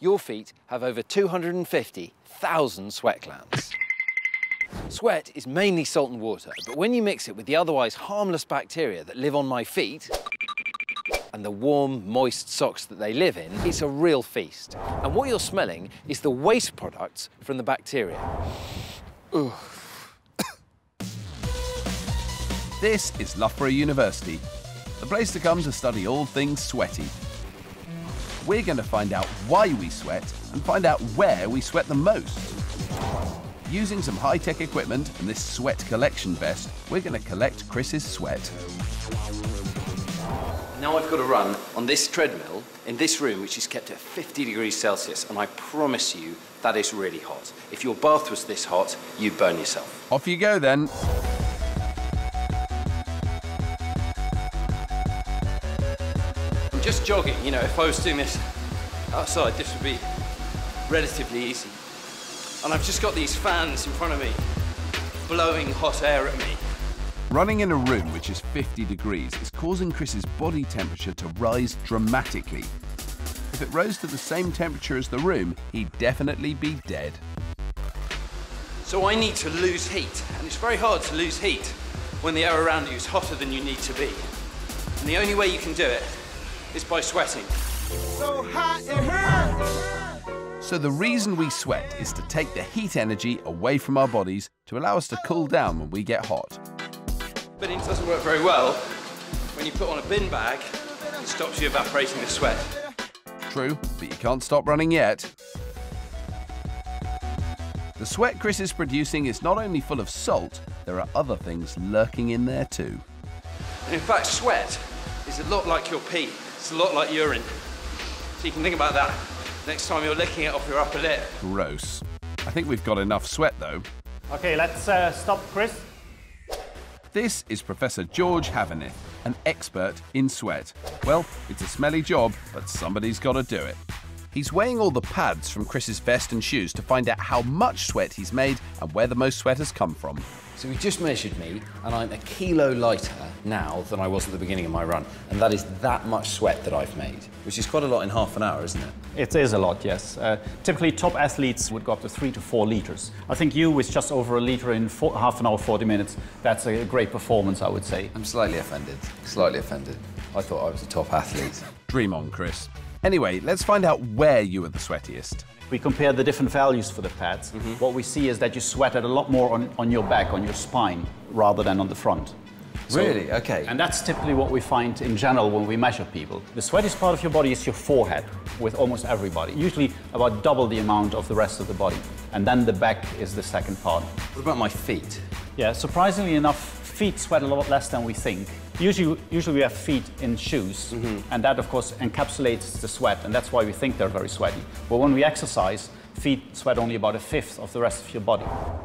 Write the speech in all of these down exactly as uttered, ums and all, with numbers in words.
your feet have over two hundred fifty thousand sweat glands. Sweat is mainly salt and water, but when you mix it with the otherwise harmless bacteria that live on my feet, and the warm, moist socks that they live in, it's a real feast. And what you're smelling is the waste products from the bacteria. Ugh. This is Loughborough University, the place to come to study all things sweaty. We're going to find out why we sweat and find out where we sweat the most. Using some high-tech equipment and this sweat collection vest, we're going to collect Chris's sweat. Now I've got to run on this treadmill in this room, which is kept at fifty degrees Celsius, and I promise you that is really hot. If your bath was this hot, you'd burn yourself. Off you go, then. I'm just jogging. You know, if I was doing this outside, this would be relatively easy. And I've just got these fans in front of me blowing hot air at me. Running in a room which is fifty degrees is causing Chris's body temperature to rise dramatically. If it rose to the same temperature as the room, he'd definitely be dead. So I need to lose heat, and it's very hard to lose heat when the air around you is hotter than you need to be. And the only way you can do it is by sweating. So hot it hurts! So the reason we sweat is to take the heat energy away from our bodies to allow us to cool down when we get hot. But it doesn't work very well when you put on a bin bag, it stops you evaporating the sweat. True, but you can't stop running yet. The sweat Chris is producing is not only full of salt, there are other things lurking in there too. And in fact, sweat is a lot like your pee, it's a lot like urine. So you can think about that next time you're licking it off your upper lip. Gross. I think we've got enough sweat though. Okay, let's uh, stop, Chris. This is Professor George Havenith, an expert in sweat. Well, it's a smelly job, but somebody's got to do it. He's weighing all the pads from Chris's vest and shoes to find out how much sweat he's made and where the most sweat has come from. So he just measured me, and I'm a kilo lighter now than I was at the beginning of my run, and that is that much sweat that I've made, which is quite a lot in half an hour, isn't it? It is a lot, yes. Uh, typically, top athletes would go up to three to four litres. I think you, with just over a litre in four, half an hour, forty minutes, that's a great performance, I would say. I'm slightly offended, slightly offended. I thought I was a top athlete. Dream on, Chris. Anyway, let's find out where you were the sweatiest. We compare the different values for the pads. Mm-hmm. What we see is that you sweated a lot more on, on your back, on your spine, rather than on the front. So, really? Okay. And that's typically what we find in general when we measure people. The sweatiest part of your body is your forehead, with almost everybody, usually about double the amount of the rest of the body. And then the back is the second part. What about my feet? Yeah, surprisingly enough, feet sweat a lot less than we think. Usually, usually we have feet in shoes, mm-hmm. and that, of course, encapsulates the sweat, and that's why we think they're very sweaty. But when we exercise, feet sweat only about a fifth of the rest of your body.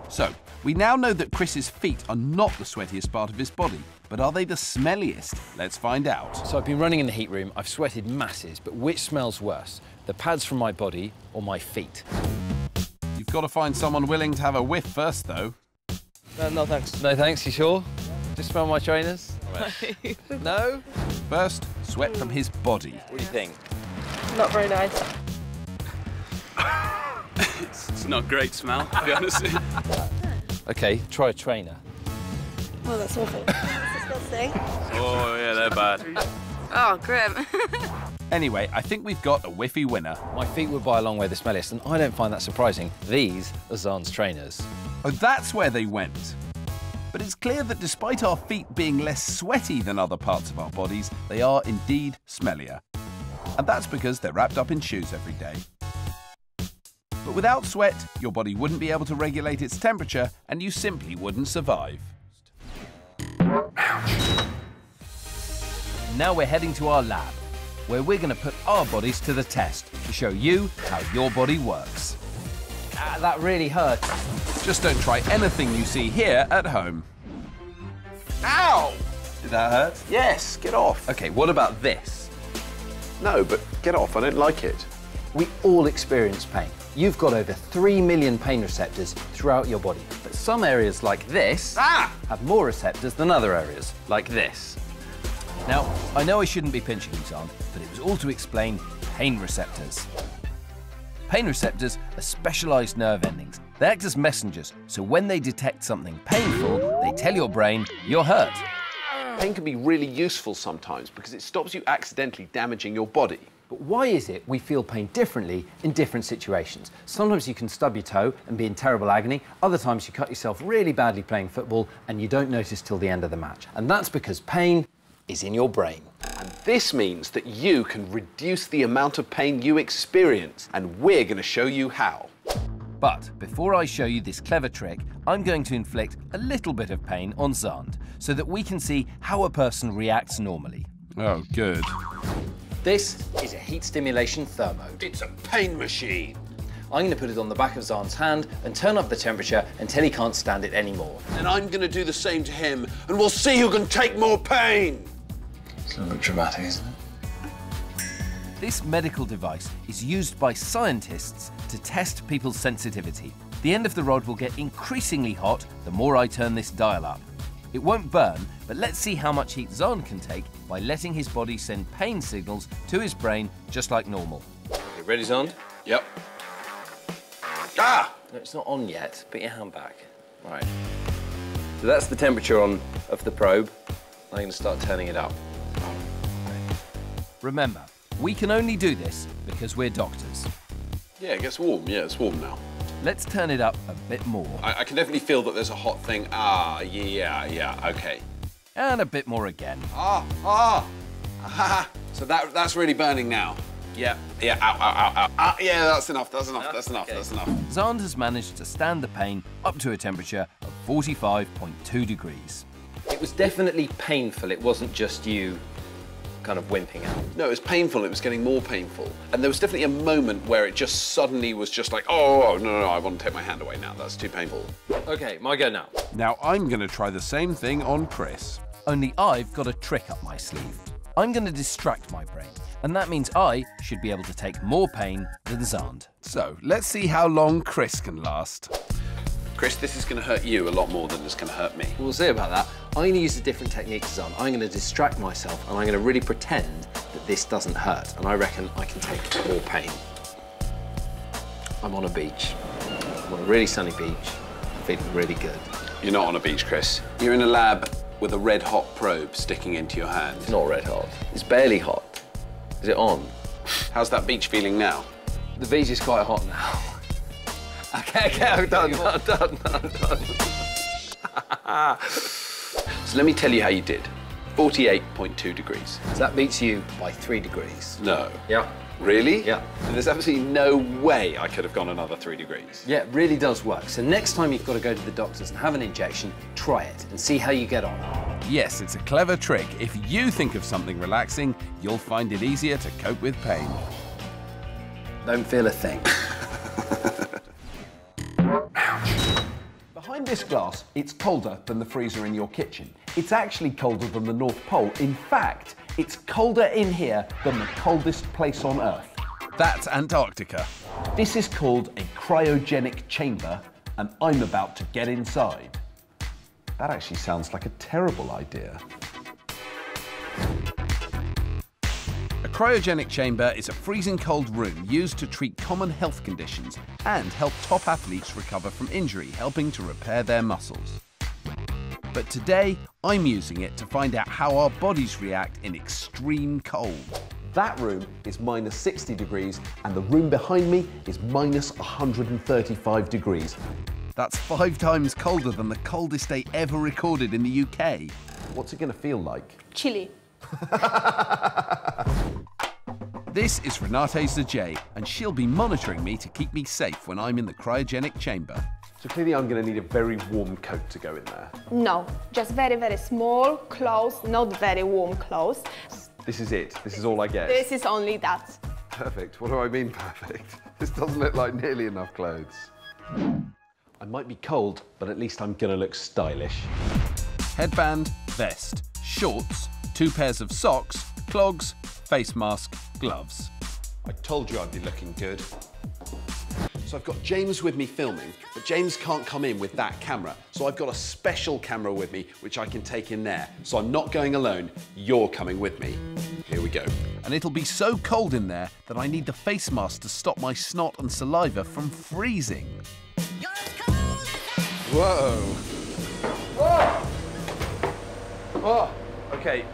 So, we now know that Chris's feet are not the sweatiest part of his body, but are they the smelliest? Let's find out. So I've been running in the heat room, I've sweated masses, but which smells worse? The pads from my body or my feet? You've got to find someone willing to have a whiff first, though. No, no thanks. No thanks, you sure? Just smell my trainers? No? First, sweat from his body. What do you think? Not very nice. it's, it's not a great smell, to be honest. OK, try a trainer. Oh, that's awful. That's disgusting. Oh, yeah, they're bad. Oh, grim. Anyway, I think we've got a whiffy winner. My feet were by a long way the smelliest, and I don't find that surprising. These are Xand's trainers. Oh, that's where they went. But it's clear that despite our feet being less sweaty than other parts of our bodies, they are indeed smellier. And that's because they're wrapped up in shoes every day. But without sweat, your body wouldn't be able to regulate its temperature and you simply wouldn't survive. Now we're heading to our lab, where we're going to put our bodies to the test to show you how your body works. Ah, that really hurt. Just don't try anything you see here at home. Ow! Did that hurt? Yes, get off. OK, what about this? No, but get off, I don't like it. We all experience pain. You've got over three million pain receptors throughout your body. But some areas, like this, ah! have more receptors than other areas, like this. Now, I know I shouldn't be pinching you, Xand, but it was all to explain pain receptors. Pain receptors are specialised nerve endings. They act as messengers, so when they detect something painful, they tell your brain you're hurt. Pain can be really useful sometimes because it stops you accidentally damaging your body. But why is it we feel pain differently in different situations? Sometimes you can stub your toe and be in terrible agony. Other times you cut yourself really badly playing football and you don't notice till the end of the match. And that's because pain is in your brain. And this means that you can reduce the amount of pain you experience, and we're going to show you how. But before I show you this clever trick, I'm going to inflict a little bit of pain on Xand so that we can see how a person reacts normally. Oh, good. This is a heat stimulation thermo. It's a pain machine. I'm going to put it on the back of Xand's hand and turn up the temperature until he can't stand it anymore. And I'm going to do the same to him, and we'll see who can take more pain. It's a little bit dramatic, isn't it? This medical device is used by scientists to test people's sensitivity. The end of the rod will get increasingly hot the more I turn this dial up. It won't burn, but let's see how much heat Xand can take by letting his body send pain signals to his brain just like normal. You ready, Xand? Yep. Ah! No, it's not on yet. Put your hand back. Right. So that's the temperature on of the probe. I'm going to start turning it up. Remember, we can only do this because we're doctors. Yeah, it gets warm. Yeah, it's warm now. Let's turn it up a bit more. I, I can definitely feel that there's a hot thing. Ah, yeah, yeah, OK. And a bit more again. Ah, ah! Aha! So that, that's really burning now. Yeah, yeah, ow, ow, ow, ow, ow. Yeah, that's enough, that's enough, that's enough, okay. that's enough. Xand has managed to stand the pain up to a temperature of forty-five point two degrees. It was definitely painful. It wasn't just you kind of wimping out. No, it was painful. It was getting more painful. And there was definitely a moment where it just suddenly was just like, oh, no, no, no, I want to take my hand away now. That's too painful. OK, my go now. Now I'm going to try the same thing on Chris. Only I've got a trick up my sleeve. I'm going to distract my brain, and that means I should be able to take more pain than Xand. So, let's see how long Chris can last. Chris, this is going to hurt you a lot more than it's going to hurt me. We'll see about that. I'm going to use a different technique to Xand. I'm going to distract myself, and I'm going to really pretend that this doesn't hurt, and I reckon I can take more pain. I'm on a beach. I'm on a really sunny beach. I'm feeling really good. You're not on a beach, Chris. You're in a lab with a red-hot probe sticking into your hand. It's not red-hot. It's barely hot. Is it on? How's that beach feeling now? The beach is quite hot now. OK, OK, I'm done, done, done, done, done. So let me tell you how you did. forty-eight point two degrees. So that beats you by three degrees. No. Yeah. Really? Yeah. And there's absolutely no way I could have gone another three degrees. Yeah, it really does work. So next time you've got to go to the doctors and have an injection, try it and see how you get on. Yes, it's a clever trick. If you think of something relaxing, you'll find it easier to cope with pain. Don't feel a thing. Behind this glass, it's colder than the freezer in your kitchen. It's actually colder than the North Pole. In fact, it's colder in here than the coldest place on Earth. That's Antarctica. This is called a cryogenic chamber, and I'm about to get inside. That actually sounds like a terrible idea. A cryogenic chamber is a freezing cold room used to treat common health conditions and help top athletes recover from injury, helping to repair their muscles. But today, I'm using it to find out how our bodies react in extreme cold. That room is minus sixty degrees, and the room behind me is minus one hundred thirty-five degrees. That's five times colder than the coldest day ever recorded in the U K. What's it going to feel like? Chilly. This is Renate Zajay, and she'll be monitoring me to keep me safe when I'm in the cryogenic chamber. So clearly I'm going to need a very warm coat to go in there. No, just very, very small clothes, not very warm clothes. This is it. This is all I get. This is only that. Perfect. What do I mean perfect? This doesn't look like nearly enough clothes. I might be cold, but at least I'm gonna look stylish. Headband, vest, shorts, two pairs of socks, clogs, face mask, gloves. I told you I'd be looking good. So I've got James with me filming, but James can't come in with that camera. So I've got a special camera with me, which I can take in there. So I'm not going alone, you're coming with me. Here we go. And it'll be so cold in there that I need the face mask to stop my snot and saliva from freezing. You're as cold as that. Whoa. Whoa. Oh, okay.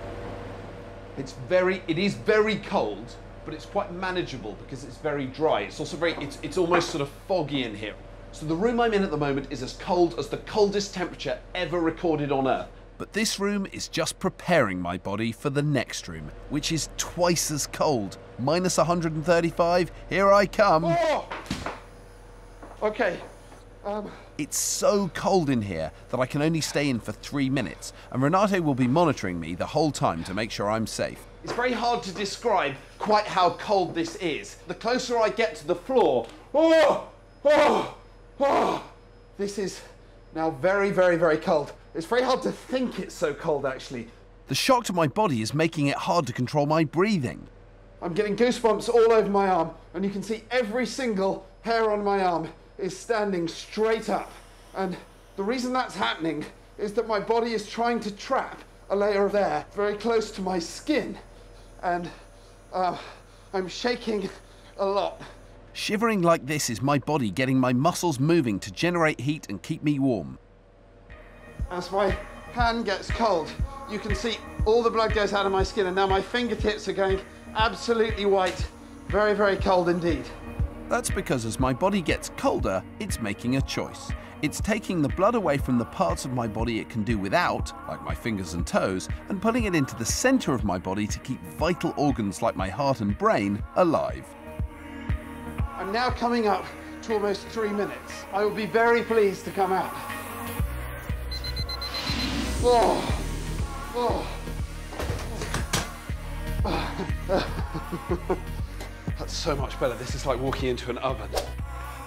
It's very, it is very cold, but it's quite manageable because it's very dry. It's also very, it's, it's almost sort of foggy in here. So the room I'm in at the moment is as cold as the coldest temperature ever recorded on Earth. But this room is just preparing my body for the next room, which is twice as cold. minus one hundred thirty-five, here I come. Oh! Okay. Um. It's so cold in here that I can only stay in for three minutes, and Renate will be monitoring me the whole time to make sure I'm safe. It's very hard to describe quite how cold this is. The closer I get to the floor, oh, oh, oh, this is now very, very, very cold. It's very hard to think it's so cold, actually. The shock to my body is making it hard to control my breathing. I'm getting goosebumps all over my arm, and you can see every single hair on my arm is standing straight up. And the reason that's happening is that my body is trying to trap a layer of air very close to my skin. And uh, I'm shaking a lot. Shivering like this is my body getting my muscles moving to generate heat and keep me warm. As my hand gets cold, you can see all the blood goes out of my skin, and now my fingertips are going absolutely white. Very, very cold indeed. That's because as my body gets colder, it's making a choice. It's taking the blood away from the parts of my body it can do without, like my fingers and toes, and putting it into the center of my body to keep vital organs like my heart and brain alive. I'm now coming up to almost three minutes. I will be very pleased to come out. Oh, oh. That's so much better. This is like walking into an oven.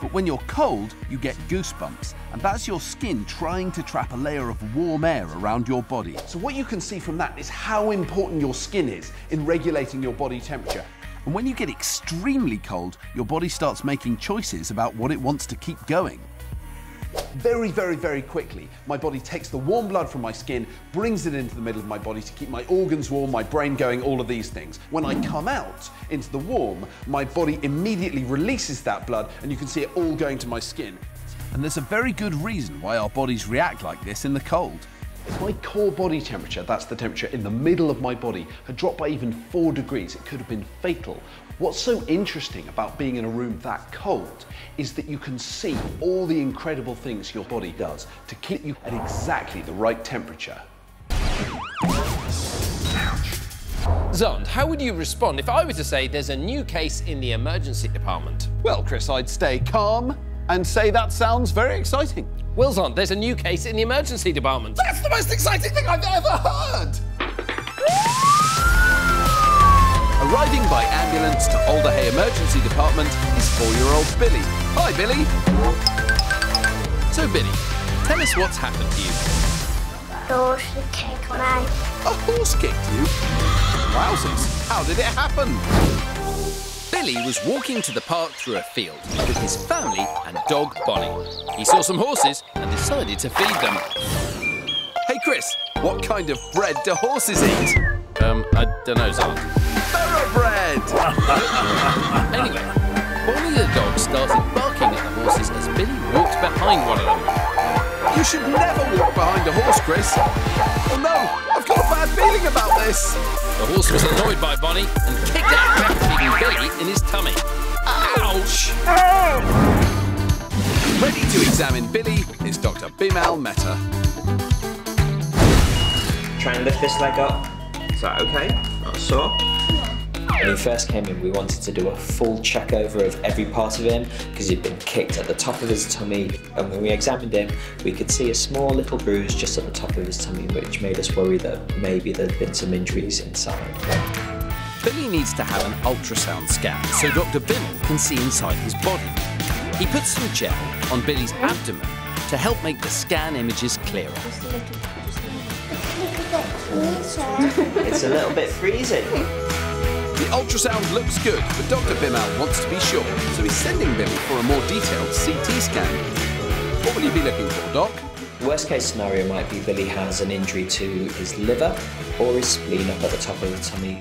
But when you're cold, you get goosebumps, and that's your skin trying to trap a layer of warm air around your body. So what you can see from that is how important your skin is in regulating your body temperature. And when you get extremely cold, your body starts making choices about what it wants to keep going. Very, very, very quickly, my body takes the warm blood from my skin, brings it into the middle of my body to keep my organs warm, my brain going, all of these things. When I come out into the warm, my body immediately releases that blood, and you can see it all going to my skin. And there's a very good reason why our bodies react like this in the cold. If my core body temperature, that's the temperature in the middle of my body, had dropped by even four degrees, it could have been fatal. What's so interesting about being in a room that cold is that you can see all the incredible things your body does to keep you at exactly the right temperature. Xand, how would you respond if I were to say there's a new case in the emergency department? Well, Chris, I'd stay calm and say that sounds very exciting. Well, Xand, there's a new case in the emergency department. That's the most exciting thing I've ever heard! Arriving by ambulance to Alder Hey Emergency Department is four-year-old Billy. Hi, Billy. So, Billy, tell us what's happened to you. A horse kicked me. A horse kicked you? Wowzers, how did it happen? Billy was walking to the park through a field with his family and dog Bonnie. He saw some horses and decided to feed them. Hey Chris, what kind of bread do horses eat? Um, I don't know, Xand. Thoroughbred! Anyway, Bonnie the dog started barking at the horses as Billy walked behind one of them. You should never walk behind a horse, Chris. Oh no, I've got a bad feeling about this. The horse was annoyed by Bonnie and kicked out feeding Billy in his tummy. Ouch! Ow. Ready to examine Billy is Doctor Bimal Mehta. Try and lift this leg up. Is that okay? Not sore. When he first came in, we wanted to do a full check over of every part of him because he'd been kicked at the top of his tummy. And when we examined him, we could see a small little bruise just at the top of his tummy, which made us worry that maybe there'd been some injuries inside. Billy needs to have an ultrasound scan so Doctor Bimal can see inside his body. He puts some gel on Billy's abdomen to help make the scan images clearer. It's a little bit freezing. The ultrasound looks good, but Doctor Bimal wants to be sure, so he's sending Billy for a more detailed C T scan. What will you be looking for, Doc? Worst case scenario might be Billy has an injury to his liver or his spleen up at the top of the tummy.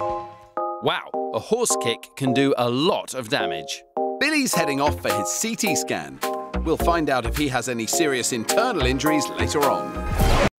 Wow, a horse kick can do a lot of damage. Billy's heading off for his C T scan. We'll find out if he has any serious internal injuries later on.